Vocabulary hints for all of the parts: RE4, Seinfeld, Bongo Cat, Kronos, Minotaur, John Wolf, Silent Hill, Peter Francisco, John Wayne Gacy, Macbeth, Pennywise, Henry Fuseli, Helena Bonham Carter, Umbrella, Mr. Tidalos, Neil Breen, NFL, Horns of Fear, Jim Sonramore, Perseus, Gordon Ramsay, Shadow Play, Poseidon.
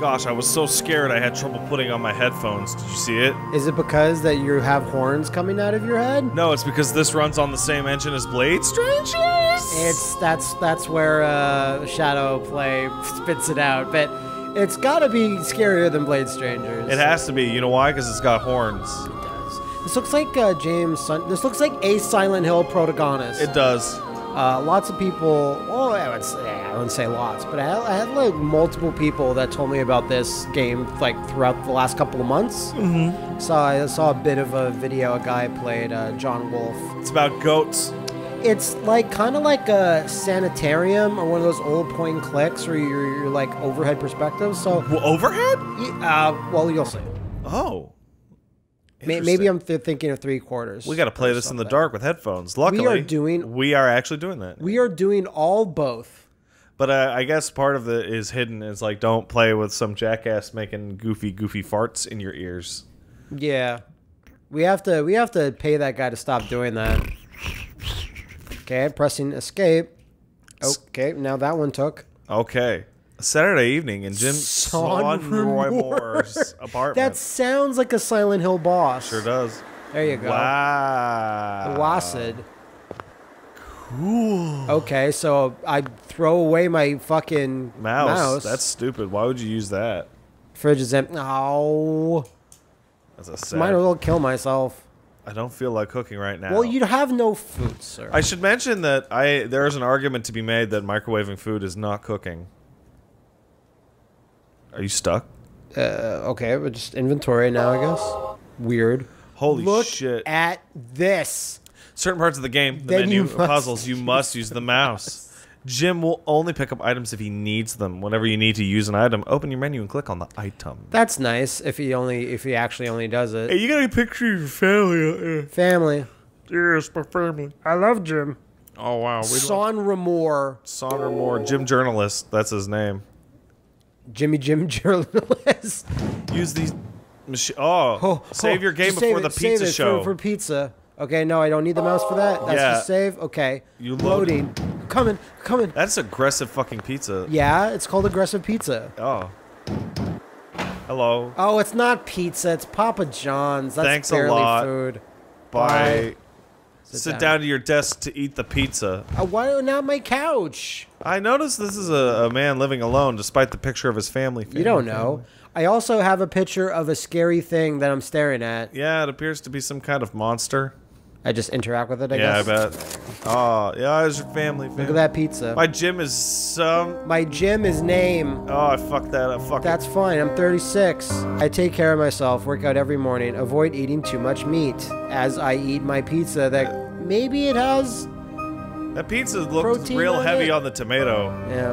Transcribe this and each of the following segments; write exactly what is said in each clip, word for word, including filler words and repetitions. Gosh, I was so scared I had trouble putting on my headphones. Did you see it? Is it because that you have horns coming out of your head? No, it's because this runs on the same engine as Blade Strangers. It's that's that's where uh, Shadow Play spits it out, but it's gotta be scarier than Blade Strangers. It has to be. You know why? Because it's got horns. It does. This looks like uh, James. Sun this looks like a Silent Hill protagonist. It does. Uh, lots of people. Oh, I would say, I wouldn't say lots, but I had, I had like multiple people that told me about this game like throughout the last couple of months. Mm-hmm. So I saw a bit of a video. A guy played uh, John Wolf. It's about goats. It's like kind of like a sanitarium or one of those old point and clicks where you're, you're like overhead perspective. So well, overhead? Uh, well, you'll see. Oh. Maybe I'm th thinking of three quarters. We got to play this in the dark with headphones. Luckily, we are doing. We are actually doing that. We are doing all both. But uh, I guess part of it is hidden. Is like don't play with some jackass making goofy, goofy farts in your ears. Yeah, we have to. We have to pay that guy to stop doing that. Okay, pressing escape. Okay, now that one took. Okay. Saturday evening in Jim Sonroymore's apartment. That sounds like a Silent Hill boss. Sure does. There you go. Wow. Wasid. Cool. Okay, so I throw away my fucking mouse. mouse. That's stupid. Why would you use that? Fridge is empty. Oh. That's a sad. Might as well kill myself. I don't feel like cooking right now. Well, you have no food, sir. I should mention that I there is an argument to be made that microwaving food is not cooking. Are you stuck? Uh, okay, we're just inventory now, I guess. Weird. Holy Look shit. Look at this. Certain parts of the game, the then menu, you puzzles, you must use the mouse. Jim will only pick up items if he needs them. Whenever you need to use an item, open your menu and click on the item. That's nice if he only if he actually only does it. Hey, you got a picture of your family out there. Family. Yes, my family. I love Jim. Oh, wow. Sonromore. Sonromore. Jim Journalist. That's his name. Jimmy Jim Journalist. Use these machine. Oh, oh, save your game before it, the pizza save it show. For, for pizza. Okay, no, I don't need the mouse for that. That's yeah. just save. Okay. You loading. Coming, coming. That's aggressive fucking pizza. Yeah, it's called aggressive pizza. Oh. Hello. Oh, it's not pizza. It's Papa John's. That's Thanks barely a lot. Food. Bye. Bye. Sit, Sit down. down to your desk to eat the pizza. Uh, why not my couch? I noticed this is a, a man living alone, despite the picture of his family. family you don't know. Family. I also have a picture of a scary thing that I'm staring at. Yeah, it appears to be some kind of monster. I just interact with it, I yeah, guess. Yeah, I bet. Oh, yeah, it's your family, family. Look at that pizza. My gym is some... My gym is name. Oh, I fucked that up. Fuck That's it. fine. I'm thirty-six. I take care of myself, work out every morning, avoid eating too much meat as I eat my pizza that maybe it has... That pizza looks real heavy it. on the tomato. Yeah.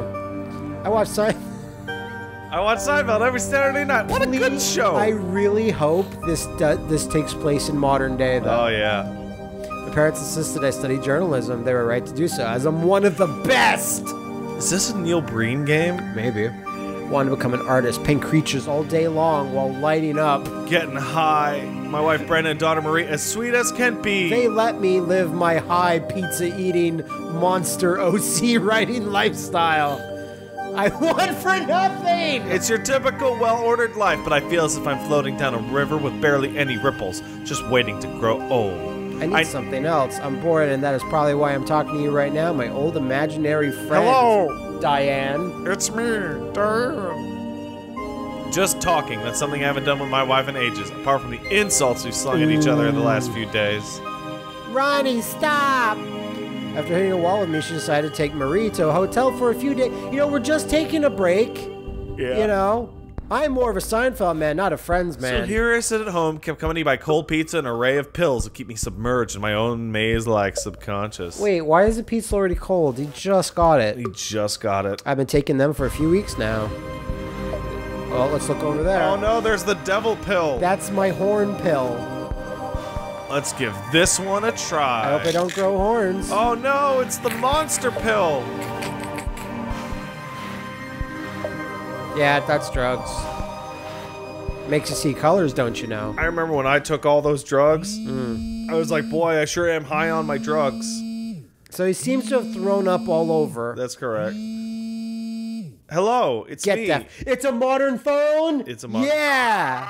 I watch Seinfeld. I watch Seinfeld every Saturday night. What Please, a good show. I really hope this, this takes place in modern day, though. Oh, yeah. My parents insisted I study journalism. They were right to do so, as I'm one of the best! Is this a Neil Breen game? Maybe. Wanted to become an artist, paint creatures all day long while lighting up. Getting high. My wife Brenda and daughter Marie, as sweet as can be. They let me live my high pizza-eating, monster O C writing lifestyle. I want for nothing! It's your typical well-ordered life, but I feel as if I'm floating down a river with barely any ripples, just waiting to grow old. I need I, something else. I'm bored, and that is probably why I'm talking to you right now, my old imaginary friend. Hello! Diane. It's me, Diane. Just talking. That's something I haven't done with my wife in ages, apart from the insults we've slung at each other in the last few days. Ronnie, stop! After hitting a wall with me, she decided to take Marie to a hotel for a few days. You know, we're just taking a break. Yeah. You know? I'm more of a Seinfeld man, not a Friends man. So here I sit at home, kept company by cold pizza and an array of pills that keep me submerged in my own maze-like subconscious. Wait, why is the pizza already cold? He just got it. He just got it. I've been taking them for a few weeks now. Well, let's look over there. Oh no, there's the devil pill. That's my horn pill. Let's give this one a try. I hope I don't grow horns. Oh no, it's the monster pill. Yeah, that's drugs. Makes you see colors, don't you know? I remember when I took all those drugs, mm. I was like, boy, I sure am high on my drugs. So he seems to have thrown up all over. That's correct. Hello, it's Get me. That. It's a modern phone? It's a modern Yeah!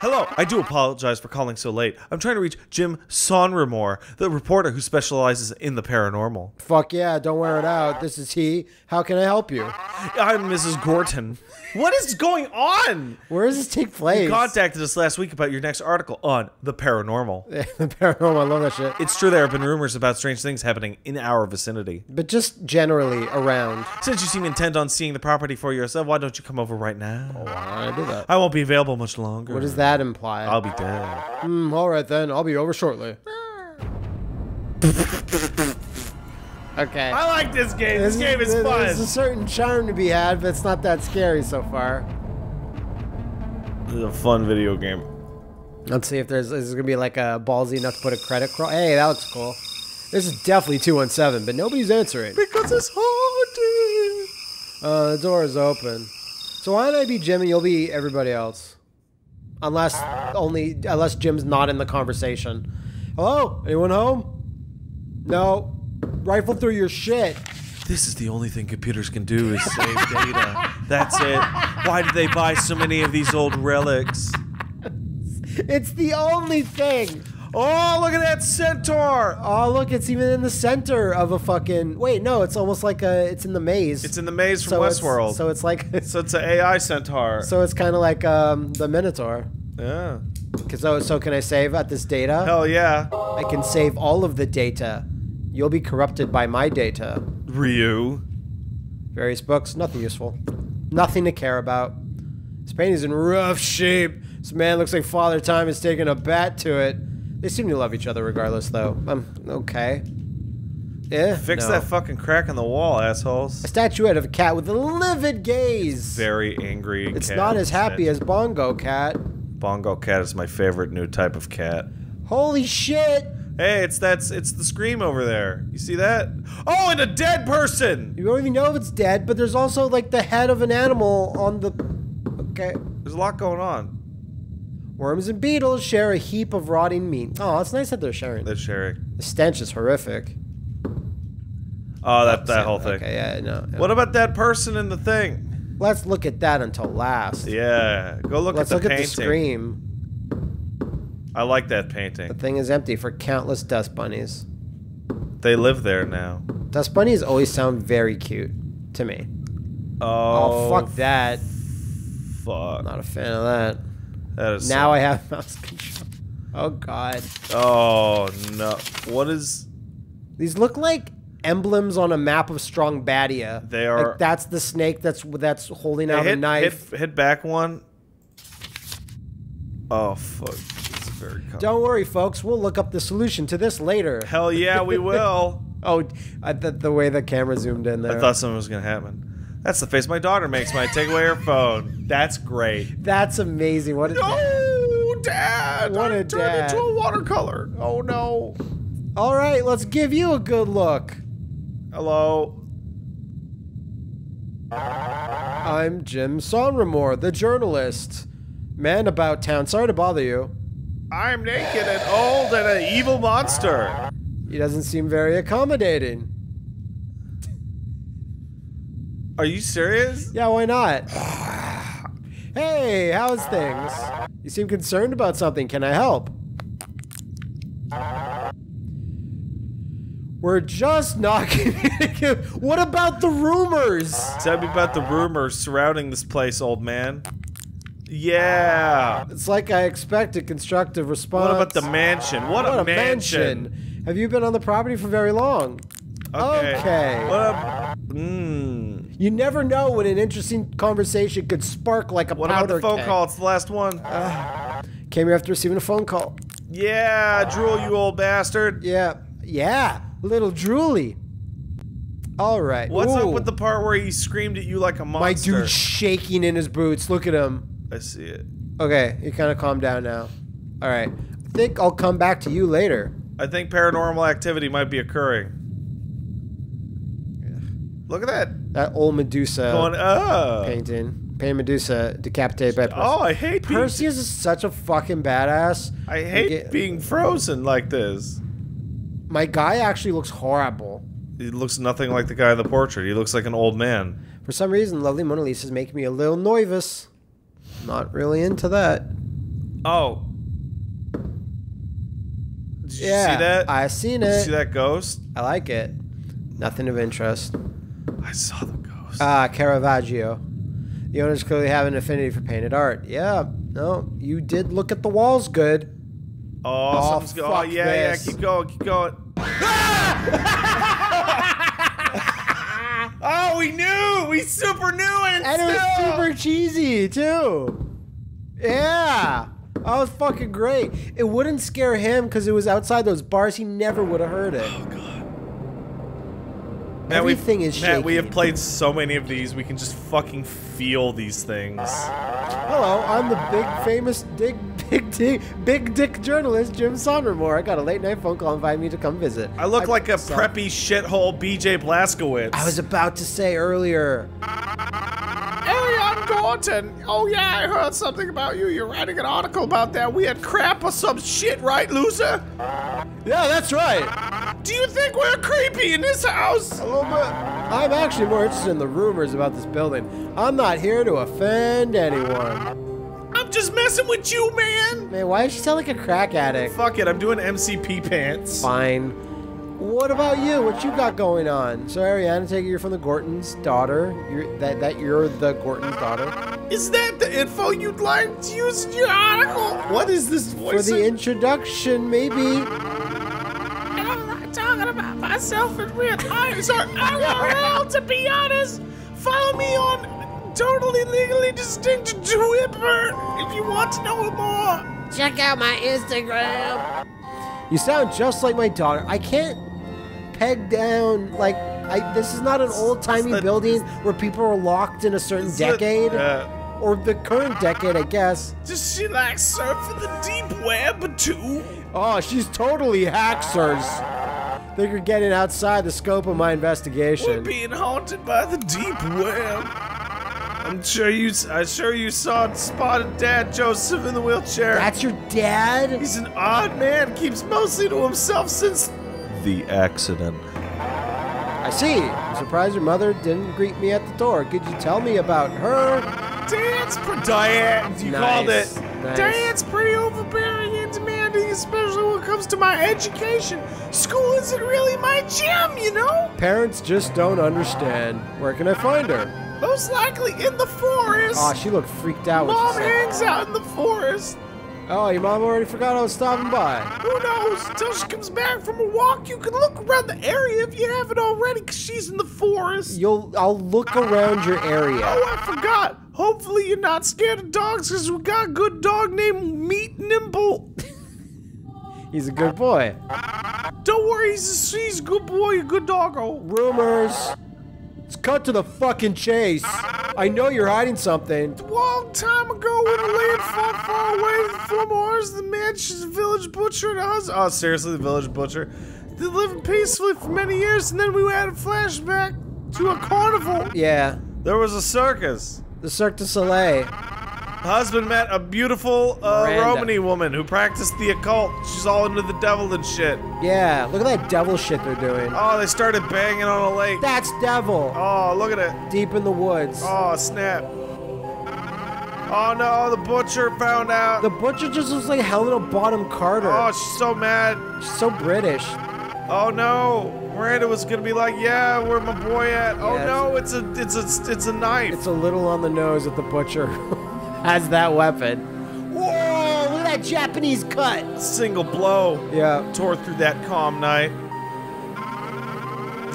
Hello, I do apologize for calling so late. I'm trying to reach Jim Sonramore, the reporter who specializes in the paranormal. Fuck yeah, don't wear it out. This is he. How can I help you? I'm Missus Gorton. What is going on? Where does this take place? You contacted us last week about your next article on the paranormal. The paranormal, I love that shit. It's true there have been rumors about strange things happening in our vicinity. But just generally around. Since you seem intent on seeing the property for yourself, why don't you come over right now? Oh, I do that. I won't be available much longer. What is that? That implied. I'll be dead. Mm, all right then. I'll be over shortly. Okay. I like this game. This, this game is, is fun. There's a certain charm to be had, but it's not that scary so far. This is a fun video game. Let's see if there's is gonna be like a ballsy enough to put a credit crawl. Hey, that looks cool. This is definitely two one seven, but nobody's answering. Because it's haunted. Uh, the door is open. So why don't I be Jim and you'll be everybody else? Unless only unless Jim's not in the conversation. Hello? Anyone home? No. Rifle through your shit. This is the only thing computers can do is save data. That's it. Why did they buy so many of these old relics? It's the only thing. Oh, look at that centaur! Oh, look, it's even in the center of a fucking... Wait, no, it's almost like a... It's in the maze. It's in the maze from so Westworld. It's, so it's like... so it's an A I centaur. So it's kind of like um, the Minotaur. Yeah. Cause, oh, so can I save at this data? Hell yeah. I can save all of the data. You'll be corrupted by my data. Ryu. Various books. Nothing useful. Nothing to care about. This painting's in rough shape. This man looks like Father Time is taking a bat to it. They seem to love each other regardless, though. Um, okay. Yeah. Fix no. that fucking crack in the wall, assholes. A statuette of a cat with a livid gaze. It's very angry. It's cat not as happy as Bongo Cat. Bongo Cat is my favorite new type of cat. Holy shit! Hey, it's that's it's the scream over there. You see that? Oh, and a dead person! You don't even know if it's dead, but there's also like the head of an animal on the... Okay. There's a lot going on. Worms and beetles share a heap of rotting meat. Oh, it's nice that they're sharing. They're sharing. The stench is horrific. Oh, that, that whole thing. Okay, yeah, no, yeah. What about that person in the thing? Let's look at that until last. Yeah, go look Let's at the look painting. Let's look at the scream. I like that painting. The thing is empty for countless dust bunnies. They live there now. Dust bunnies always sound very cute to me. Oh, oh fuck that. Fuck. Not a fan of that. That is now sad. I have mouse control. Oh god. Oh no. What is... These look like emblems on a map of Strongbadia. They are... Like, that's the snake that's that's holding out hit, a knife. Hit, hit back one. Oh fuck. This is very common. Don't worry folks, we'll look up the solution to this later. Hell yeah, we will. Oh, I th the way the camera zoomed in there. I thought something was gonna happen. That's the face my daughter makes when I take away her phone. That's great. That's amazing. What a no, Dad! What I a turned dad. into a watercolor. Oh no! All right, let's give you a good look. Hello. I'm Jim Sonramore, the journalist, man about town. Sorry to bother you. I'm naked and old and an evil monster. He doesn't seem very accommodating. Are you serious? Yeah, why not? Hey, how's things? You seem concerned about something. Can I help? We're just knocking. What about the rumors? Tell me about the rumors surrounding this place, old man. Yeah. It's like I expect a constructive response. What about the mansion? What, what a, a mansion. mansion. Have you been on the property for very long? Okay. okay. What a... Mmm. You never know when an interesting conversation could spark like a powder keg. What about the phone call? It's the last one. Uh, came here after receiving a phone call. Yeah, drool, you old bastard. Yeah, yeah, little drooly. All right. What's Ooh. up with the part where he screamed at you like a monster? My dude's shaking in his boots. Look at him. I see it. Okay, you kind of calmed down now. All right. I think I'll come back to you later. I think paranormal activity might be occurring. Look at that. That old Medusa Going, oh. painting. Paint Medusa decapitated by Perseus. Oh, I hate Perseus being... is such a fucking badass. I hate get... being frozen like this. My guy actually looks horrible. he looks nothing like the guy in the portrait. He looks like an old man. For some reason, Lovely Mona Lisa's making me a little nervous. Not really into that. Oh. Did you yeah, see that? I seen it. Did you see that ghost? I like it. Nothing of interest. I saw the ghost. Ah, Caravaggio. The owners clearly have an affinity for painted art. Yeah. No, you did look at the walls good. Oh, something's go oh yeah, this. yeah, keep going, keep going. Oh, we knew! We super knew it! And still. It was super cheesy, too. Yeah! That was fucking great. It wouldn't scare him because it was outside those bars. He never would have heard it. Oh, God. Everything Matt, is shaking. Matt, we have played so many of these. We can just fucking feel these things. Hello, I'm the big famous dig. Big dick, big dick journalist Jim Sondermore. I got a late night phone call inviting me to come visit. I look I, like a so, preppy shithole B J Blazkowicz. I was about to say earlier. Hey, I'm Gordon. Oh yeah, I heard something about you. You're writing an article about that weird crap or some shit, right, loser? Yeah, that's right. Do you think we're creepy in this house? A little bit. I'm actually more interested in the rumors about this building. I'm not here to offend anyone. I'm just messing with you, man! Man, why does she sound like a crack addict? Fuck it, I'm doing M C P pants. Fine. What about you? What you got going on? So, Ariana, take it, you're from the Gorton's daughter. You're, that, that you're the Gorton's daughter. Is that the info you'd like to use in your article? What is this voice? For the introduction, maybe. And I'm not talking about myself and weird eyes or I R L, to be honest. Follow me on Totally Legally Distinct Twitter if you want to know more. Check out my Instagram. You sound just like my daughter. I can't peg down, like, I, this is not an old-timey building where people are locked in a certain decade. The, uh, or the current decade, I guess. Does she, like, surf in the deep web, too? Oh, she's totally hacksers. Think you're getting outside the scope of my investigation. We're being haunted by the deep web. I'm sure you, I'm sure you saw and spotted Dad Joseph in the wheelchair. That's your dad? He's an odd man, keeps mostly to himself since the accident. I see. I'm surprised your mother didn't greet me at the door. Could you tell me about her? Dad's pretty... Diane, you nice. called it. Nice. Dad's pretty overbearing and demanding, especially when it comes to my education. School isn't really my jam, you know? Parents just don't understand. Where can I find her? Most likely in the forest. Aw, oh, she looked freaked out. Mom hangs out in the forest. Oh, your mom already forgot I was stopping by. Who knows? Until she comes back from a walk, you can look around the area if you haven't already, because she's in the forest. You'll, I'll look around your area. Oh, I forgot. Hopefully you're not scared of dogs, because we got a good dog named Meat Nimble. He's a good boy. Don't worry, he's a, he's a good boy, a good doggo. Rumors. Let's cut to the fucking chase. I know you're hiding something. A long time ago, when a land far, far away from ours, the mansion's village butcher and us. Oh, seriously, the village butcher. They lived peacefully for many years, and then we had a flashback to a carnival. Yeah. There was a circus. The Cirque du Soleil. Husband met a beautiful uh, Romany woman who practiced the occult. She's all into the devil and shit. Yeah, look at that devil shit they're doing. Oh, they started banging on a lake. That's devil. Oh, look at it. Deep in the woods. Oh, snap. Oh, no, the butcher found out. The butcher just looks like Helena Bonham Carter. Oh, she's so mad. She's so British. Oh, no. Miranda was gonna be like, yeah, where my boy at? Oh, yes. No, it's a, it's a, it's a knife. It's a little on the nose at the butcher. Has that weapon. Whoa, look at that Japanese cut. Single blow. Yeah. Tore through that calm night.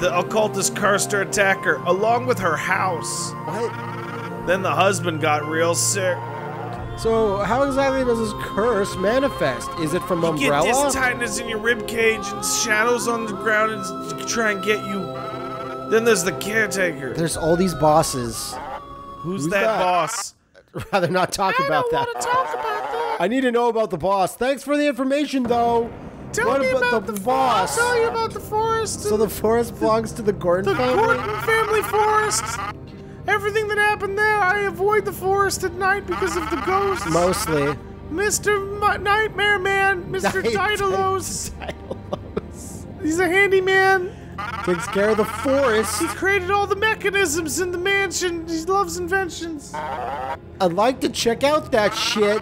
The occultist cursed her attacker, along with her house. What? Then the husband got real sick. So, how exactly does this curse manifest? Is it from Umbrella? You get tightness in your ribcage and shadows on the ground and try and get you. Then there's the caretaker. There's all these bosses. Who's, Who's that, that boss? Rather not talk I about that. Talk about that. I need to know about the boss. Thanks for the information, though. Tell what me about, about the, the boss. I'll tell you about the forest. So the forest belongs to the Gordon the family. The Gordon family forest. Everything that happened there, I avoid the forest at night because of the ghosts. Mostly. Mister M Nightmare Man, Mister Tidalos. He's a handyman. Takes care of the forest. He created all the mechanisms in the mansion. He loves inventions. I'd like to check out that shit.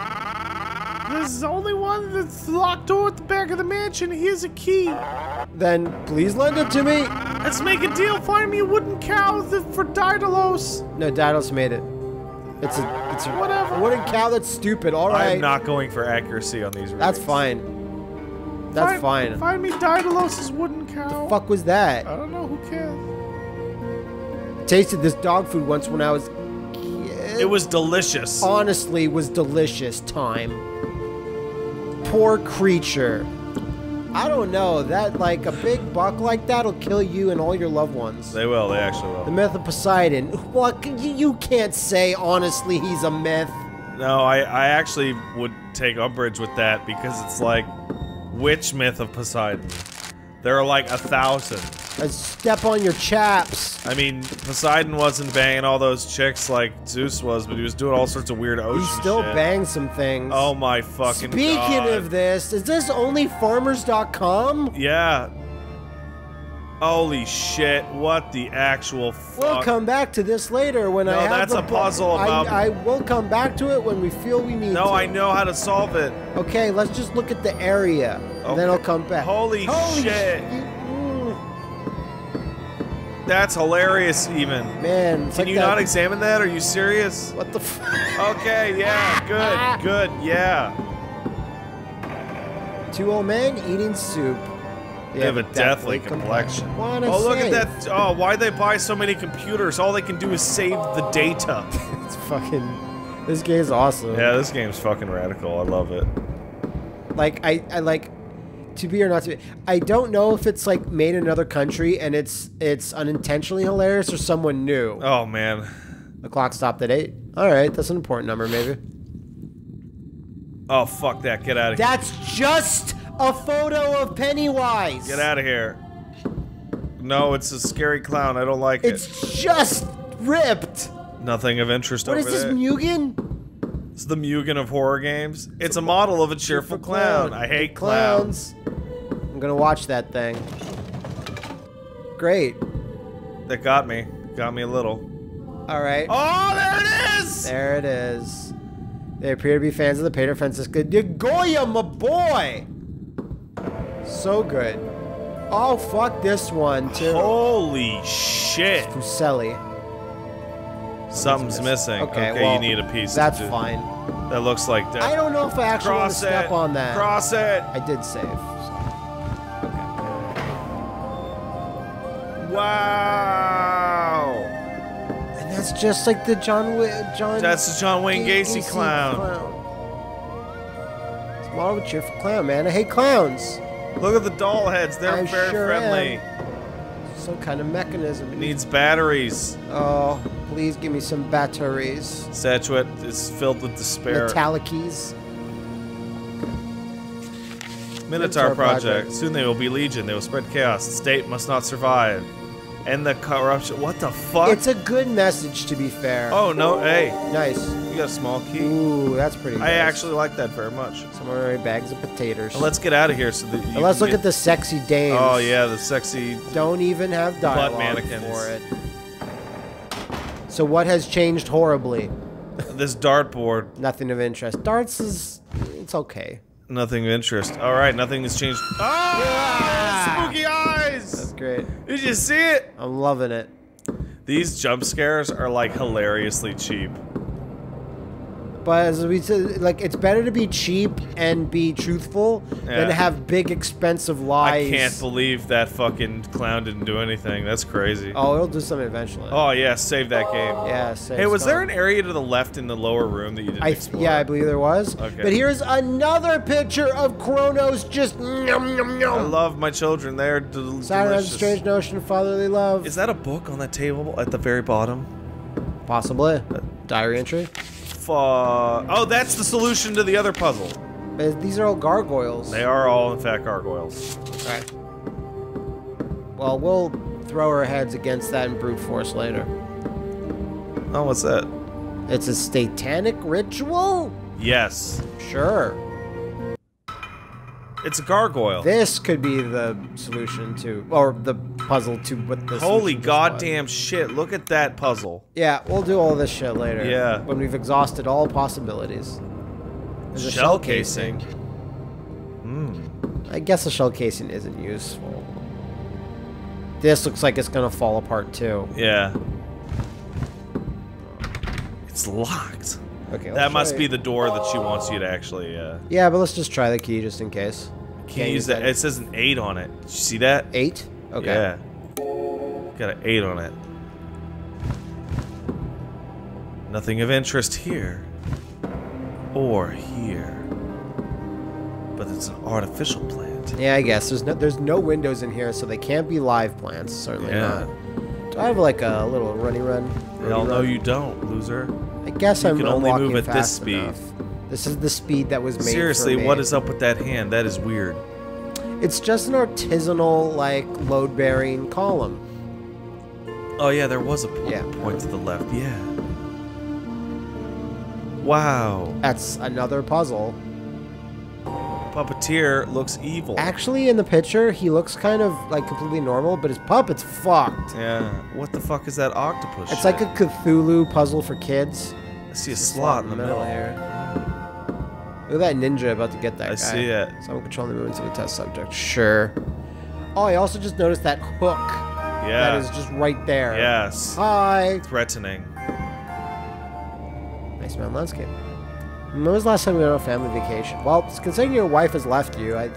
There's only one that's locked door at the back of the mansion. Here's a key. Then please lend it to me. Let's make a deal. Find me a wooden cow for Daedalus. No, Daedalus made it. It's a, it's a whatever. Wooden cow. That's stupid. All right. I'm not going for accuracy on these. That's fine. That's find, fine. Find me Daedalus' wooden cow. The fuck was that? I don't know. Who cares? Tasted this dog food once when I was a kid. It was delicious. Honestly, was delicious time. Poor creature. I don't know. That, like, a big buck like that will kill you and all your loved ones. They will. They actually will. The myth of Poseidon. What? You can't say, honestly, he's a myth. No, I, I actually would take umbrage with that because it's like... Which myth of Poseidon? There are like a thousand. I step on your chaps. I mean, Poseidon wasn't banging all those chicks like Zeus was, but he was doing all sorts of weird ocean shit. He still banged some things. Oh my fucking god. Speaking of this, is this only farmers dot com? Yeah. Holy shit, what the actual fuck? We'll come back to this later when I have the... No, that's a puzzle about... I, I will come back to it when we feel we need to. No, I know how to solve it. Okay, let's just look at the area, and then I'll come back. Holy shit. That's hilarious, even. Man, can you not examine that? Are you serious? What the fuck? Okay, yeah, good, good, yeah. Two old men eating soup. They, they have, have a deathly, deathly complexion. complexion. Oh, look save. at that. Oh, why'd they buy so many computers? All they can do is save the data. It's fucking... This game's awesome. Yeah, this game's fucking radical. I love it. Like, I, I like... To be or not to be... I don't know if it's, like, made in another country and it's it's unintentionally hilarious or someone new. Oh, man. The clock stopped at eight. Alright, that's an important number, maybe. Oh, fuck that. Get out of here. That's just... A photo of Pennywise! Get out of here. No, it's a scary clown. I don't like it. It's just ripped! Nothing of interest over there. What is this, Mugen? It's the Mugen of horror games. It's, it's a, a model of a cheerful clown. clown. I hate clowns. clowns. I'm gonna watch that thing. Great. That got me. Got me a little. Alright. Oh, there it is! There it is. They appear to be fans of the Peter Francisco. Goya, my boy! So good. Oh, fuck this one, too. Holy shit. It's Fuseli. Something's missing. missing. Okay, okay well, you need a piece. That's of fine. That looks like that. I don't know if I actually want to step on that. Cross it. I did save. So. Okay. Wow. And that's just like the John John. That's the John Wayne Gacy clown. clown. It's a model of a cheerful clown, man. I hate clowns. Look at the doll heads, they're I very sure friendly. Am. Some kind of mechanism. It needs batteries. Oh, please give me some batteries. Statuette is filled with despair. Metallicies. Minotaur, Minotaur project. project. Soon they will be legion. They will spread chaos. The state must not survive. End the corruption. What the fuck? It's a good message, to be fair. Oh, no, hey. Nice. You got a small key. Ooh, that's pretty nice. I actually like that very much. Some ordinary bags of potatoes. And let's get out of here so that you and Let's look at the sexy dames. Oh, yeah, the sexy... Don't even have dialogue for it. So what has changed horribly? This dartboard. Nothing of interest. Darts is... It's okay. Nothing of interest. All right, nothing has changed. Oh, yeah! Spooky eyes! That's great. Did you see it? I'm loving it. These jump scares are, like, hilariously cheap. But as we said, like, it's better to be cheap and be truthful yeah. than to have big expensive lies. I can't believe that fucking clown didn't do anything. That's crazy. Oh, it'll do something eventually. Oh yeah, save that game. Yeah, save. Hey, was there an area to the left in the lower room that you didn't I, explore? Yeah, I believe there was. Okay. But here's another picture of Kronos just nom nom nom. I love my children. They're del delicious. A strange notion of fatherly love. Is that a book on that table at the very bottom? Possibly. A diary entry. Uh, oh, that's the solution to the other puzzle. But these are all gargoyles. They are all, in fact, gargoyles. All right. Well, we'll throw our heads against that in brute force later. Oh, what's that? It's a satanic ritual? Yes. Sure. It's a gargoyle. This could be the solution to, or the puzzle to what this. Holy goddamn shit! Look at that puzzle. Yeah, we'll do all this shit later. Yeah. When we've exhausted all possibilities. There's a shell casing. Hmm. I guess a shell casing isn't useful. This looks like it's gonna fall apart too. Yeah. It's locked. Okay, that must be the door that she wants you to actually, uh... yeah, but let's just try the key just in case. Can't use that. It says an eight on it. Did you see that? eight? Okay. Yeah. Got an eight on it. Nothing of interest here. Or here. But it's an artificial plant. Yeah, I guess. There's no, there's no windows in here, so they can't be live plants. Certainly not. Do I have, like, a little runny run? Hell no, you don't, loser. I guess I'm only move at this speed. This is the speed that was made for me. Seriously, what is up with that hand? That is weird. It's just an artisanal, like, load-bearing column. Oh yeah, there was a point to the left. Yeah. Wow. That's another puzzle. Puppeteer looks evil. Actually, in the picture, he looks kind of like completely normal, but his puppet's fucked. Yeah. What the fuck is that octopus? It's shit? Like a Cthulhu puzzle for kids. I see a slot, slot in the middle, middle here. Look at that ninja about to get that I guy. I see it. Someone controlling the movements of a test subject. Sure. Oh, I also just noticed that hook. Yeah. That is just right there. Yes. Hi. Threatening. Nice mountain landscape. When was the last time we went on a family vacation? Well, considering your wife has left you, I...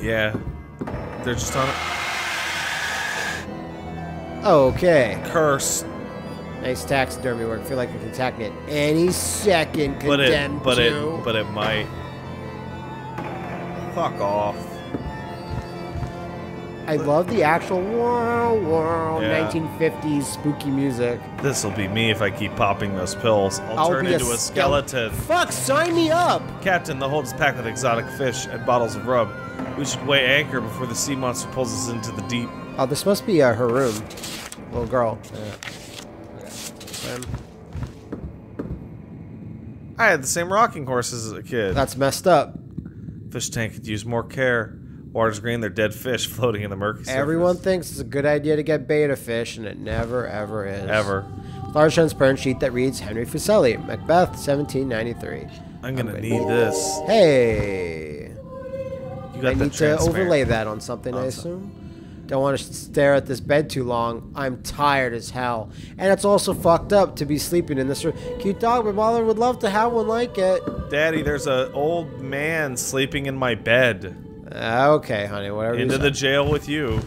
yeah. They're just on it. Okay. Curse. Nice taxidermy work. Feel like a contaminant any second. But it, but to. it, but it might. Fuck off. I love the actual world, world yeah. nineteen fifties spooky music. This will be me if I keep popping those pills. I'll, I'll turn into a, a skeleton. Fuck, sign me up! Captain, the hold is packed with exotic fish and bottles of rum. We should weigh anchor before the sea monster pulls us into the deep. Oh, this must be uh, her room. Little girl. Yeah. Okay. I had the same rocking horse as a kid. That's messed up. Fish tank could use more care. Water's green, they're dead fish floating in the murky surface. Everyone thinks it's a good idea to get betta fish, and it never, ever is. Ever. Large transparent sheet that reads Henry Fuseli, Macbeth, seventeen ninety-three. I'm gonna um, need this. Hey! You got I need to overlay that on something, awesome. I assume. Don't want to stare at this bed too long. I'm tired as hell. And it's also fucked up to be sleeping in this room. Cute dog, my mother would love to have one like it. Daddy, there's an old man sleeping in my bed. Okay, honey, whatever Into you the jail with you.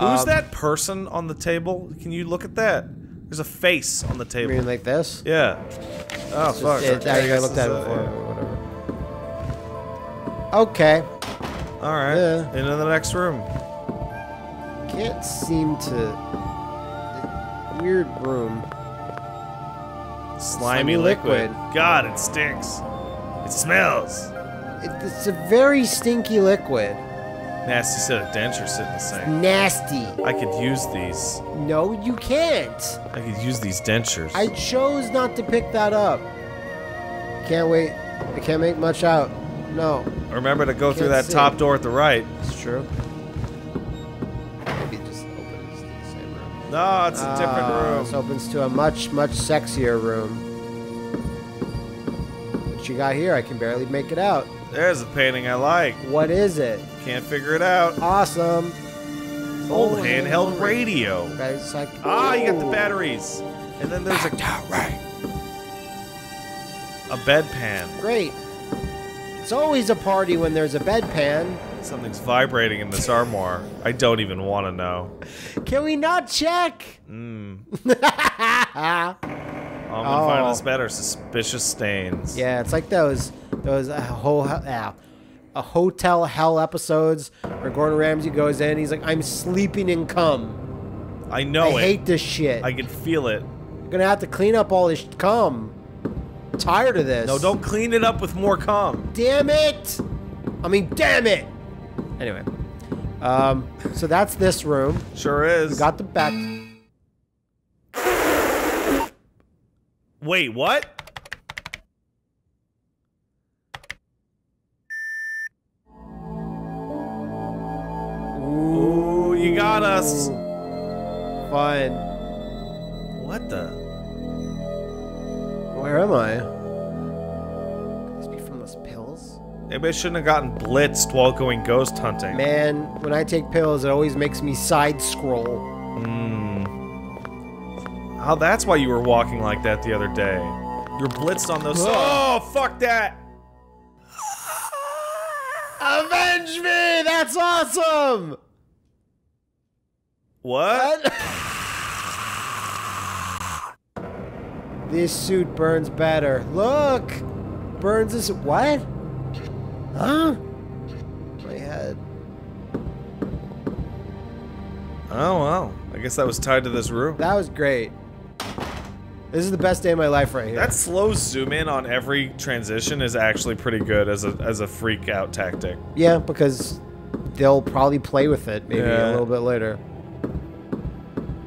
Um, Who's that person on the table? Can you look at that? There's a face on the table. You mean like this? Yeah. Oh, it's fuck. Just, it, I, I looked at it before. Yeah, whatever. Okay. Alright. Yeah. Into the next room. Can't seem to... Weird room. Slimy, Slimy liquid. liquid. God, it stinks. It smells. It's a very stinky liquid. Nasty set of dentures sitting in the sink. Nasty. I could use these. No, you can't. I could use these dentures. I chose not to pick that up. Can't wait. I can't make much out. No. Remember to go through that top door at the right. It's true. Maybe it just opens to the same room. No, it's a uh, different room. This opens to a much, much sexier room. What you got here? I can barely make it out. There's a painting I like. What is it? Can't figure it out. Awesome. Old oh, handheld radio. Like, ah, you got the batteries. And then there's a... right. A bedpan. Great. It's always a party when there's a bedpan. Something's vibrating in this armoire. I don't even want to know. Can we not check? Mmm. I'm gonna oh. find this better. Suspicious stains. Yeah, it's like those... Those uh, whole, uh, uh, hotel hell episodes where Gordon Ramsay goes in. He's like, I'm sleeping in cum. I know I it. I hate this shit. I can feel it. You're gonna have to clean up all this cum. I'm tired of this. No, don't clean it up with more cum. Damn it! I mean, damn it! Anyway, um, so that's this room. Sure is. We got the back. Wait, what? got us. Fine. What the? Where am I? Could this be from those pills? Maybe I shouldn't have gotten blitzed while going ghost hunting. Man, when I take pills, it always makes me side-scroll. Mm. Oh, that's why you were walking like that the other day. You were blitzed on those- Oh, fuck that! Avenge me! That's awesome! What? What? This suit burns better. Look! Burns this- what? Huh? My head. Oh, wow. I guess that was tied to this room. That was great. This is the best day of my life right here. That slow zoom in on every transition is actually pretty good as a as a freak out tactic. Yeah, because they'll probably play with it maybe yeah. a little bit later.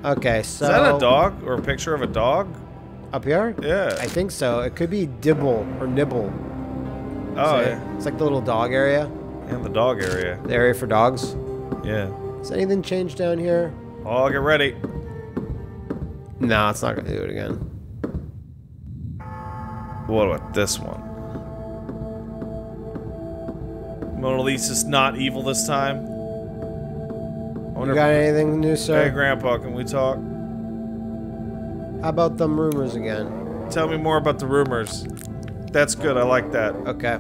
Okay, so... Is that a dog or a picture of a dog? Up here? Yeah. I think so. It could be Dibble or Nibble. Oh, so yeah. It's like the little dog area. And the dog area. The area for dogs. Yeah. Has anything changed down here? Oh, get ready. No, it's not gonna do it again. What about this one? Mona Lisa's not evil this time. You got anything new, sir? Hey, Grandpa, can we talk? How about them rumors again? Tell me more about the rumors. That's good, I like that. Okay.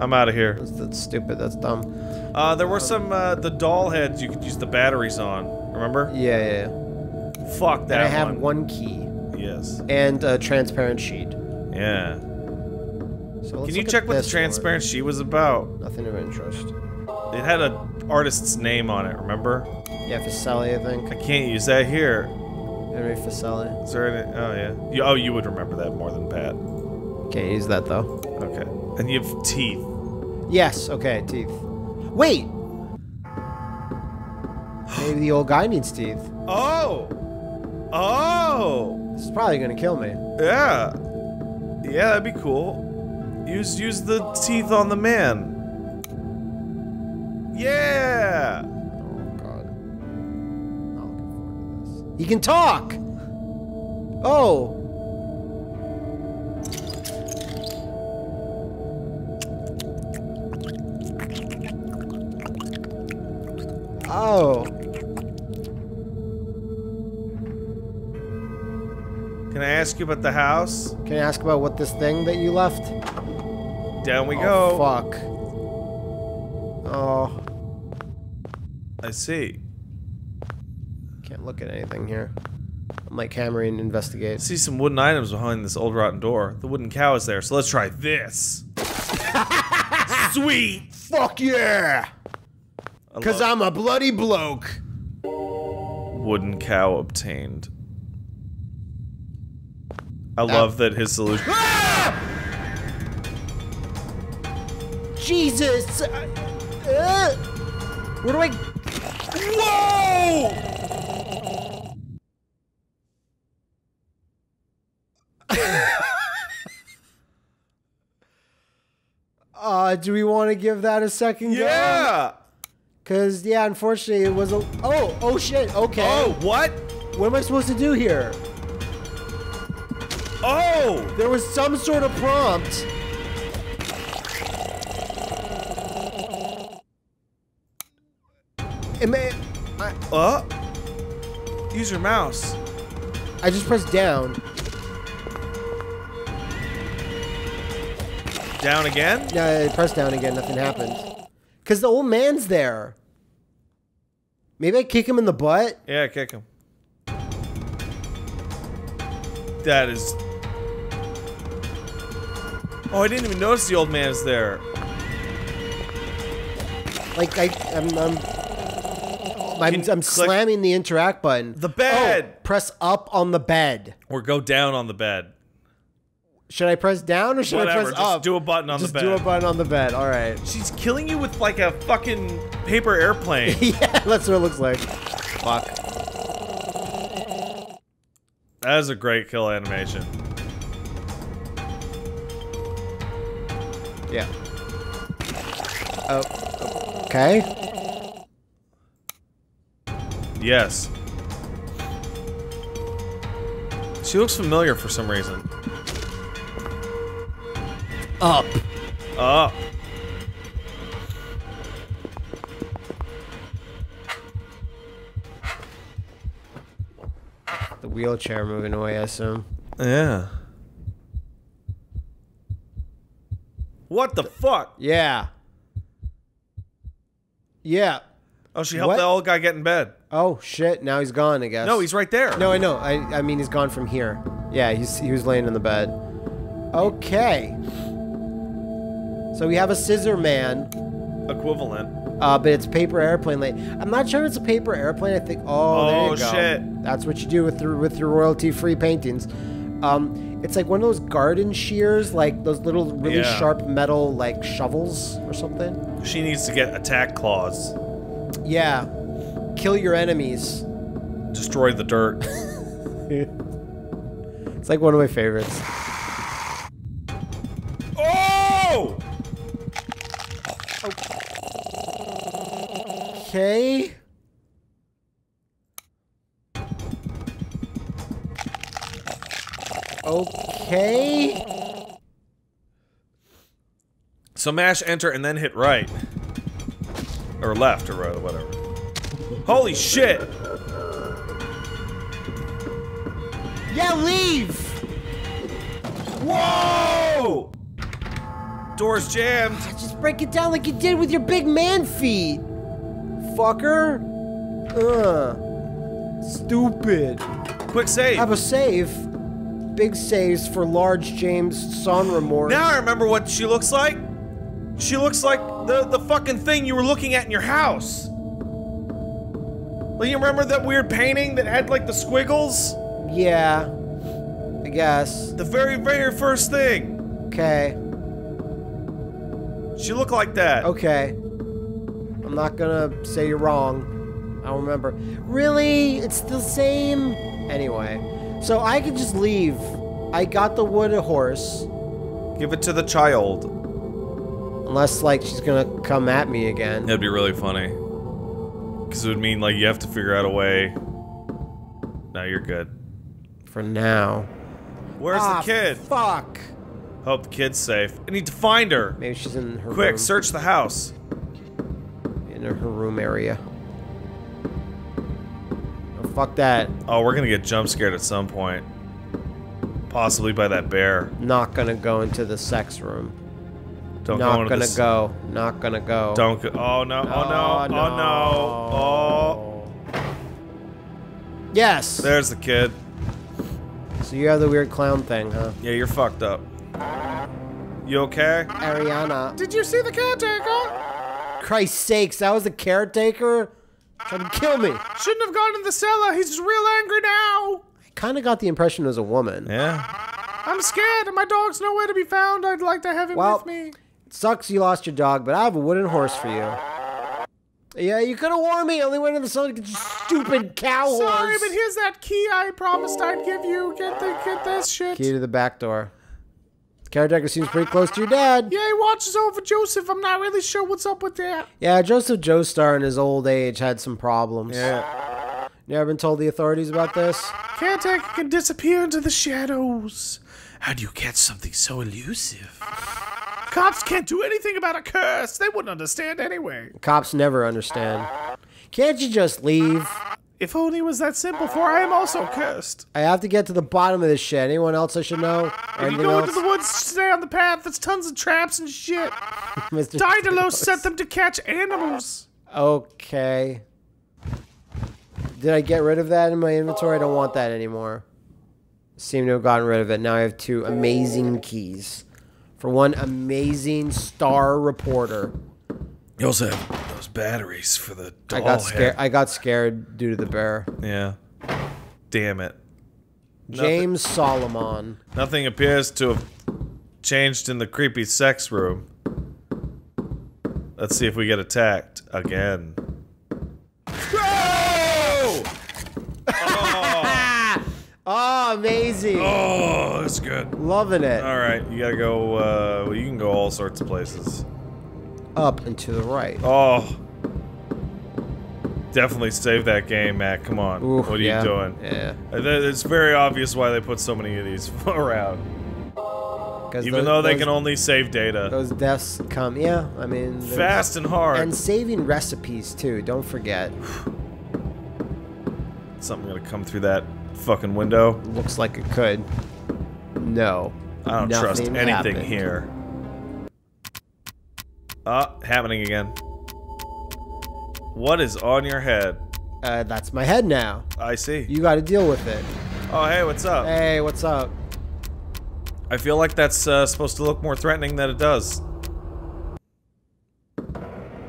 I'm out of here. That's, that's stupid, that's dumb. Uh, there were some, uh, the doll heads you could use the batteries on, remember? Yeah, yeah, yeah. Fuck that. And I have one. one key. Yes. And a transparent sheet. Yeah. So can you check what the transparent sheet was about? Nothing of interest. It had an artist's name on it, remember? Yeah, Fuseli, I think. I can't use that here. Henry Fuseli. Is there any? Oh, yeah. You, oh, you would remember that more than Pat. Can't use that, though. Okay. And you have teeth. Yes, okay, teeth. Wait! Maybe the old guy needs teeth. Oh! Oh! This is probably gonna kill me. Yeah. Yeah, that'd be cool. Use use the teeth on the man. Yeah! Oh god. I'm not looking forward to this. He can talk! Oh! Oh. Can I ask you about the house? Can I ask about what this thing that you left? Down we oh, go. Fuck. Oh. I see. Can't look at anything here. I'm like hammering investigate. I see some wooden items behind this old rotten door. The wooden cow is there, so let's try this. Sweet! Fuck yeah! Cause I'm a bloody bloke! Wooden cow obtained. I love that his solution. Ah! Jesus! Uh, where do I? Whoa! uh, do we want to give that a second go? Yeah. Cause yeah, unfortunately, it was a. Oh! Oh shit! Okay. Oh, what? What am I supposed to do here? Oh! There was some sort of prompt. It may... I, uh? Use your mouse. I just pressed down. Down again? Yeah, I pressed down again. Nothing happened. Because the old man's there. Maybe I kick him in the butt? Yeah, kick him. That is... Oh, I didn't even notice the old man is there. Like I, I'm, I'm, I'm, I'm slamming the interact button. The bed. Oh, press up on the bed. Or go down on the bed. Should I press down or should Whatever, I press just up? Do a button on just the bed. Just do a button on the bed. All right. She's killing you with like a fucking paper airplane. Yeah, that's what it looks like. Fuck. That is a great kill animation. Yeah. Oh. Okay. Yes. She looks familiar for some reason. Up. Up. The wheelchair moving away, I assume. Yeah. What the fuck? Yeah. Yeah. Oh, she helped what? the old guy get in bed. Oh, shit. Now he's gone, I guess. No, he's right there. No, I know. I, I mean, he's gone from here. Yeah, he's, he was laying in the bed. Okay. So we have a scissor man. Equivalent. Uh, but it's paper airplane. Like, I'm not sure if it's a paper airplane. I think... Oh, oh there you go. Oh, shit. That's what you do with your, with your royalty-free paintings. Um, it's like one of those garden shears, like those little really yeah. sharp metal, like, shovels or something. She needs to get attack claws. Yeah. Kill your enemies. Destroy the dirt. It's like one of my favorites. Oh! Okay. Okay. So mash enter and then hit right. Or left or right or whatever. Holy shit! Yeah, leave! Whoa! Door's jammed. Just break it down like you did with your big man feet. Fucker. Ugh. Stupid. Quick save. Have a save. Big saves for large James Sonra Morris. Now I remember what she looks like. She looks like the, the fucking thing you were looking at in your house. Like, you remember that weird painting that had, like, the squiggles? Yeah. I guess. The very, very first thing. Okay. She looked like that. Okay. I'm not gonna say you're wrong. I don't remember. Really? It's the same? Anyway. So I can just leave. I got the wood horse. Give it to the child. Unless, like, she's gonna come at me again. That'd be really funny. Because it would mean, like, you have to figure out a way. Now you're good. For now. Where's ah, the kid? Fuck. Hope the kid's safe. I need to find her. Maybe she's in her Quick, room. Quick, search the house. In her room area. Oh, fuck that. Oh, we're gonna get jump scared at some point. Possibly by that bear. Not gonna go into the sex room. Don't Not go gonna this. go. Not gonna go. Don't go. Oh no. No, oh no. no. Oh no. Oh. Yes. There's the kid. So you have the weird clown thing, huh? Yeah, you're fucked up. You okay? Ariana. Did you see the caretaker? Christ's sakes, that was the caretaker? Trying to kill me. Shouldn't have gone in the cellar. He's just real angry now. I kind of got the impression it was a woman. Yeah. I'm scared and my dog's nowhere to be found. I'd like to have him well, with me. Sucks you lost your dog, but I have a wooden horse for you. Yeah, you could have warned me. I only went in the cellar to get you stupid cow horse. Sorry, but here's that key I promised I'd give you. Get the get this shit. Key to the back door. The caretaker seems pretty close to your dad. Yeah, he watches over Joseph. I'm not really sure what's up with that. Yeah, Joseph Joestar in his old age had some problems. Yeah. You ever been told the authorities about this? Caretaker can disappear into the shadows. How do you catch something so elusive? Cops can't do anything about a curse. They wouldn't understand anyway. Cops never understand. Can't you just leave? If only it was that simple, for I am also cursed. I have to get to the bottom of this shit. Anyone else I should know? If you go into the woods, stay on the path. There's tons of traps and shit. Mister Tidalos sent them to catch animals. Okay. Did I get rid of that in my inventory? I don't want that anymore. Seem to have gotten rid of it. Now I have two amazing keys. For one amazing star reporter. You also have those batteries for the doll I got scared. I got scared due to the bear. Yeah. Damn it. James Nothing. Solomon. Nothing appears to have changed in the creepy sex room. Let's see if we get attacked again. Oh, amazing. Oh, that's good. Loving it. All right, you gotta go, uh, well, you can go all sorts of places. Up and to the right. Oh. definitely save that game, Matt. Come on. Ooh, what are yeah. you doing? Yeah. It's very obvious why they put so many of these around. Even those, though they those, can only save data. Those deaths come, yeah, I mean... fast and hard. And saving recipes, too, don't forget. Something gonna come through that fucking window? Looks like it could. No. I don't trust anything happened. here. Ah, uh, happening again. What is on your head? Uh, that's my head now. I see. You gotta deal with it. Oh, hey, what's up? Hey, what's up? I feel like that's uh, supposed to look more threatening than it does.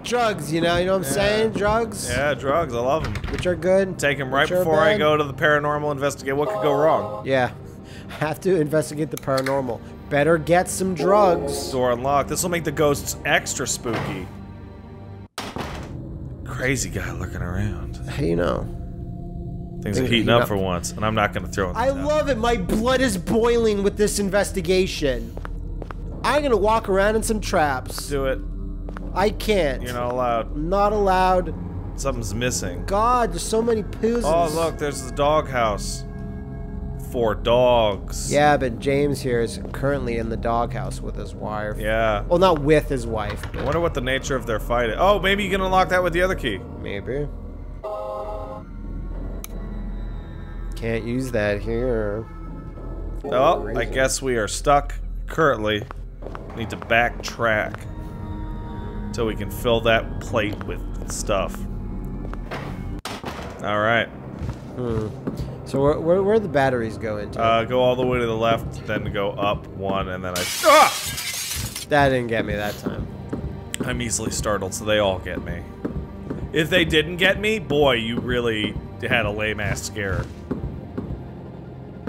Drugs, you know, you know what I'm yeah. saying? Drugs. Yeah, drugs. I love them. Which are good. Take them right before I go to the paranormal. Investigate what could go wrong. Yeah, have to investigate the paranormal. Better get some drugs. Door unlocked. This will make the ghosts extra spooky. Crazy guy looking around. How do you know? Things are heating up for once, and I'm not going to throw it. I love it. My blood is boiling with this investigation. I'm going to walk around in some traps. Do it. I can't. You're not allowed. I'm not allowed. Something's missing. God, there's so many poos. Oh, look, there's the doghouse. For dogs. Yeah, but James here is currently in the doghouse with his wife. Yeah. Well, not with his wife. But I wonder what the nature of their fight is. Oh, maybe you can unlock that with the other key. Maybe. Can't use that here. Oh, I guess we are stuck currently. Need to backtrack so we can fill that plate with stuff. All right. Hmm. So where where, where are the batteries go into? Uh, go all the way to the left, then go up one, and then I. Ah! That didn't get me that time. I'm easily startled, so they all get me. If they didn't get me, boy, you really had a lame ass scare.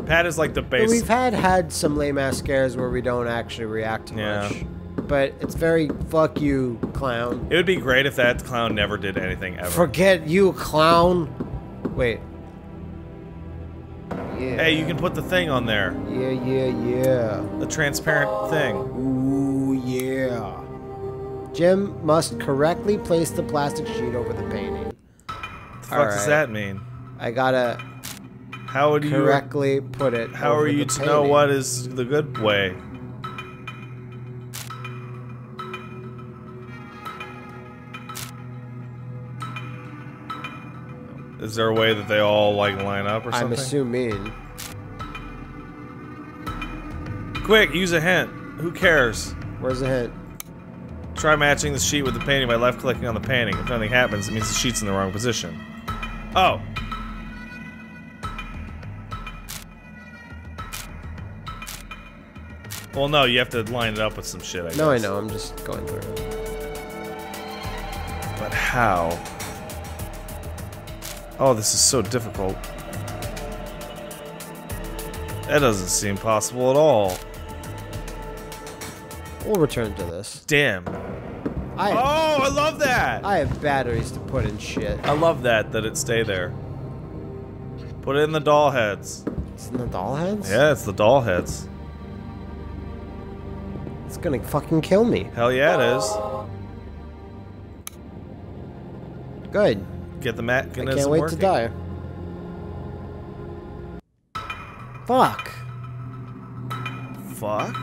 Pat is like the base. But we've had had some lame ass scares where we don't actually react to yeah. much. But it's very fuck you, clown. It would be great if that clown never did anything ever. Forget you, clown. Wait. Yeah. Hey, you can put the thing on there. Yeah, yeah, yeah. The transparent thing. Ooh, yeah. Jim must correctly place the plastic sheet over the painting. What the fuck right. does that mean? I gotta. How would you correctly put it? How are you to know what is the good way? Is there a way that they all like line up or something? I'm assuming. Quick, use a hint. Who cares? Where's the hint? Try matching the sheet with the painting by left-clicking on the painting. If nothing happens, it means the sheet's in the wrong position. Oh. Well, no, you have to line it up with some shit, I guess. No, I know, I'm just going through it. But how? Oh, this is so difficult. That doesn't seem possible at all. We'll return to this. Damn. I have, oh, I love that! I have batteries to put in shit. I love that, that it stay there. Put it in the doll heads. It's in the doll heads? Yeah, it's the doll heads. It's gonna fucking kill me. Hell yeah, it is. Good. Get the mannequin. I can't wait working. to die. Fuck. Fuck.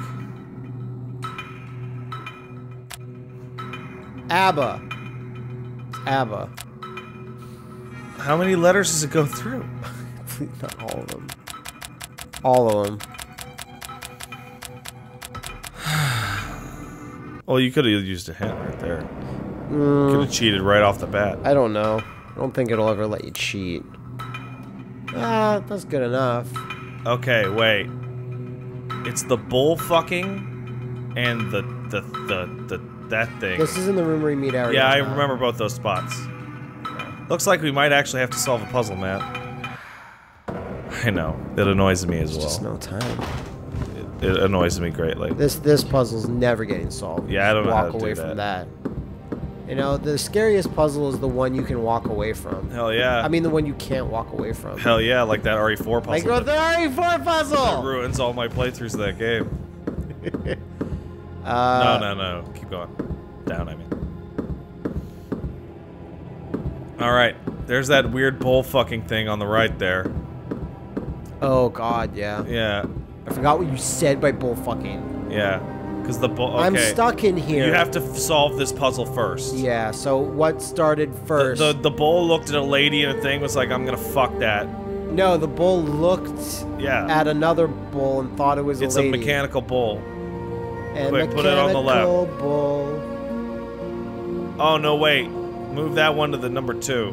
ABBA. ABBA. How many letters does it go through? Not all of them. All of them. Well, you could have used a hint right there. Mm. Could have cheated right off the bat. I don't know. I don't think it'll ever let you cheat. Ah, that's good enough. Okay, wait. It's the bullfucking and the the the, the that thing. This is in the room where you meet Ariana. Yeah, I remember both those spots. Looks like we might actually have to solve a puzzle, Matt. I know. That annoys me as well. There's just no time. It annoys me greatly. This this puzzle's never getting solved. Yeah, I don't know how to do that. Walk away from that. You know, the scariest puzzle is the one you can walk away from. Hell yeah. I mean, the one you can't walk away from. Hell yeah, like that R E four puzzle. Like the R E four puzzle! That ruins all my playthroughs of that game. uh, no, no, no. Keep going. Down, I mean. All right. There's that weird bull fucking thing on the right there. Oh god, yeah. Yeah. I forgot what you said by bull fucking. Yeah. Because the bull. Okay. I'm stuck in here. You have to f solve this puzzle first. Yeah. So what started first? The, the the bull looked at a lady and a thing was like, I'm gonna fuck that. No, the bull looked. Yeah. At another bull and thought it was it's a lady. It's a mechanical bull. And Quick, mechanical put it on the left. Bull. Oh no! Wait. Move that one to the number two.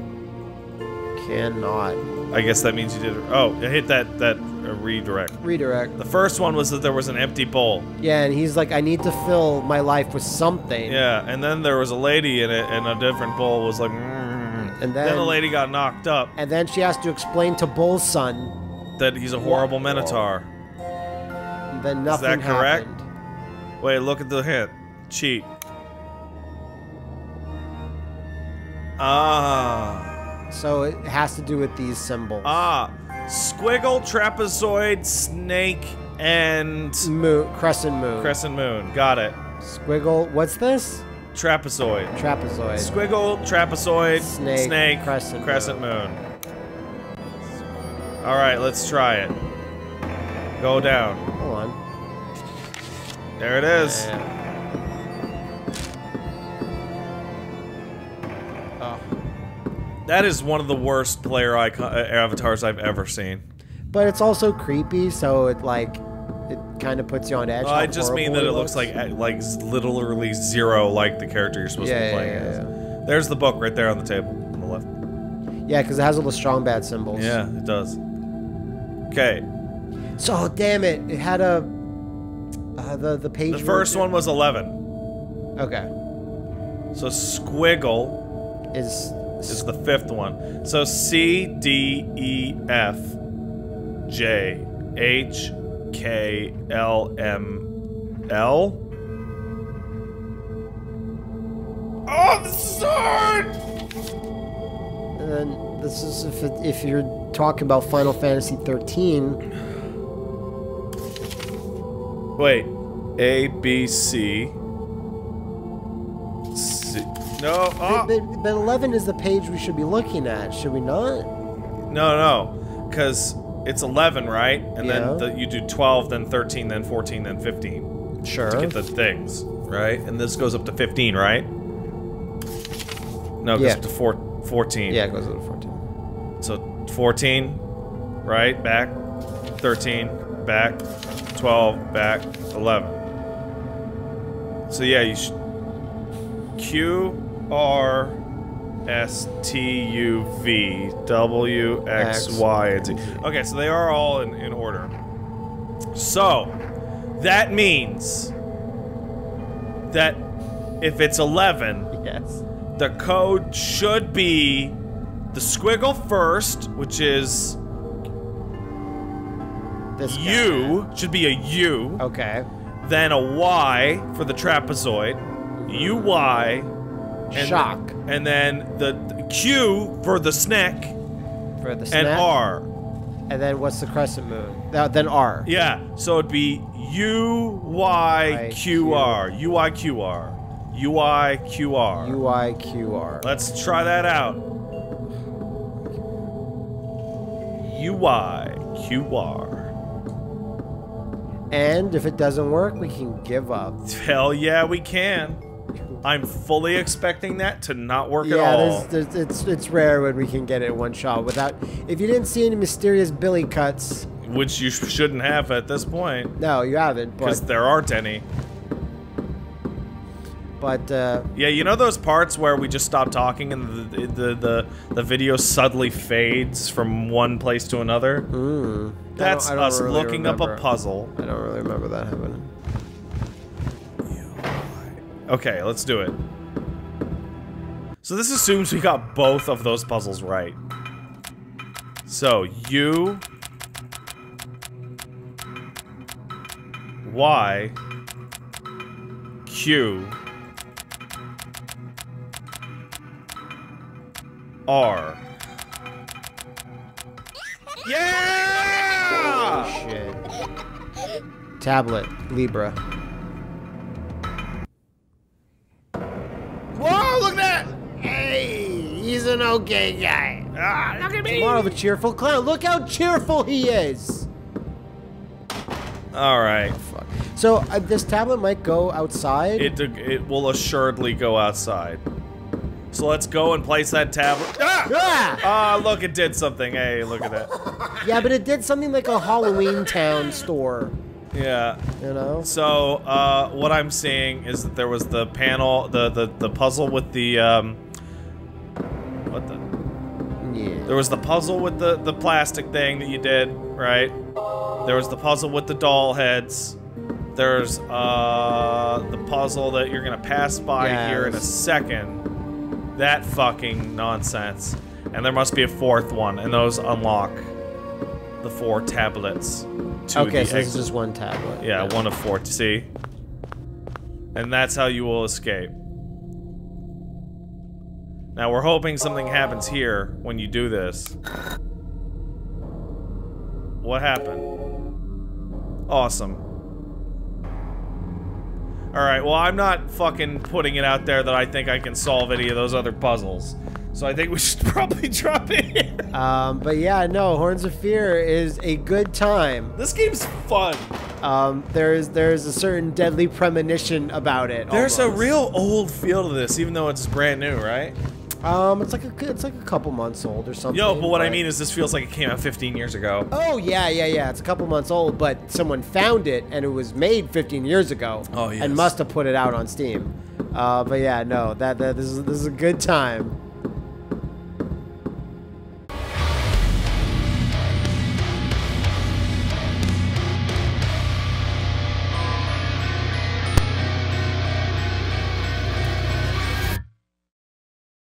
Cannot. I guess that means you did. Oh, I hit that that uh, redirect. Redirect. The first one was that there was an empty bowl. Yeah, and he's like, I need to fill my life with something. Yeah, and then there was a lady in it, and a different bowl was like. Mm. And then, then the lady got knocked up. And then she has to explain to Bull's son that he's a horrible minotaur. And then nothing happened. Is that correct? Happened. Wait, look at the hint. Cheat. Ah. So it has to do with these symbols. Ah, squiggle, trapezoid, snake, and moon, crescent moon. Crescent moon. Got it. Squiggle. What's this? Trapezoid. Trapezoid. Squiggle, trapezoid, snake, snake crescent, crescent moon. moon. All right, let's try it. Go down. Hold on. There it is. Yeah. That is one of the worst player icon avatars I've ever seen. But it's also creepy, so it like it kind of puts you on edge. Well, I just mean that it looks, looks like like literally zero like the character you're supposed yeah, to be playing yeah, yeah, as. Yeah. There's the book right there on the table on the left. Yeah, because it has all the Strong Bad symbols. Yeah, it does. Okay. So damn it, it had a uh, the the page. The first one was eleven. Okay. So squiggle is. Is the fifth one. So C, D, E, F, J, H, K, L, M, L. Oh, I'm sorry! And then this is if, it, if you're talking about Final Fantasy thirteen. Wait. A, B, C. C. No, oh. but, but, but eleven is the page we should be looking at, should we not? No, no, because it's eleven, right? And yeah. then the, you do twelve, then thirteen, then fourteen, then fifteen. Sure. To get the things, right? And this goes up to fifteen, right? No, it yeah. goes up to four, fourteen. Yeah, it goes up to fourteen. So fourteen, right, back, thirteen, back, twelve, back, eleven. So yeah, you should... Q... R S T U V W X Y and Z. Okay, so they are all in, in order. So that means that if it's eleven, yes, the code should be the squiggle first, which is this U should be a U. Okay. Then a Y for the trapezoid. U Y. And Shock. The, and then the, the Q for the snack. For the snack. And R. And then what's the crescent moon? Uh, then R. Yeah. So it'd be U Y Q R. U Y Q R. U Y Q R. U Y Q R. Let's try that out. U Y Q R. And if it doesn't work, we can give up. Hell yeah, we can. I'm fully expecting that to not work yeah, at all. Yeah, there's, there's, it's it's rare when we can get it in one shot without. If you didn't see any mysterious Billy cuts, which you sh shouldn't have at this point. No, you haven't. Because there aren't any. But uh, yeah, you know those parts where we just stop talking and the the the, the video subtly fades from one place to another. Mm. That's I don't, I don't us really looking remember. Up a puzzle. I don't really remember that happening. Okay, let's do it. So this assumes we got both of those puzzles right. So, U... Y... Q... R... Yeah! Holy shit. Tablet. Libra. Whoa, look at that! Hey, he's an okay guy. Ah, look at me! More of a cheerful clown. Look how cheerful he is! All right. Fuck. So uh, this tablet might go outside. It it will assuredly go outside. So let's go and place that tablet. Ah! Ah! Ah! Look, it did something. Hey, look at that. Yeah, but it did something like a Halloween Town store. Yeah. You know. So uh, what I'm seeing is that there was the panel, the the the puzzle with the um. What the? Yeah. There was the puzzle with the the plastic thing that you did, right? There was the puzzle with the doll heads. There's uh, the puzzle that you're gonna pass by yes. here in a second. That fucking nonsense. And there must be a fourth one, and those unlock the four tablets. To okay, the so this is one tablet. Yeah, yeah, one of four. See? And that's how you will escape. Now we're hoping something happens here when you do this. What happened? Awesome. Alright, well, I'm not fucking putting it out there that I think I can solve any of those other puzzles. So I think we should probably drop it. Um, but yeah, no, Horns of Fear is a good time. This game's fun. Um, there is there is a certain deadly premonition about it. There's almost. A real old feel to this, even though it's brand new, right? Um, it's like a it's like a couple months old or something. Yo, but what but... I mean is this feels like it came out fifteen years ago. Oh yeah, yeah, yeah. It's a couple months old, but someone found it and it was made fifteen years ago. Oh yes. And must have put it out on Steam. Uh, but yeah, no, that, that this is this is a good time.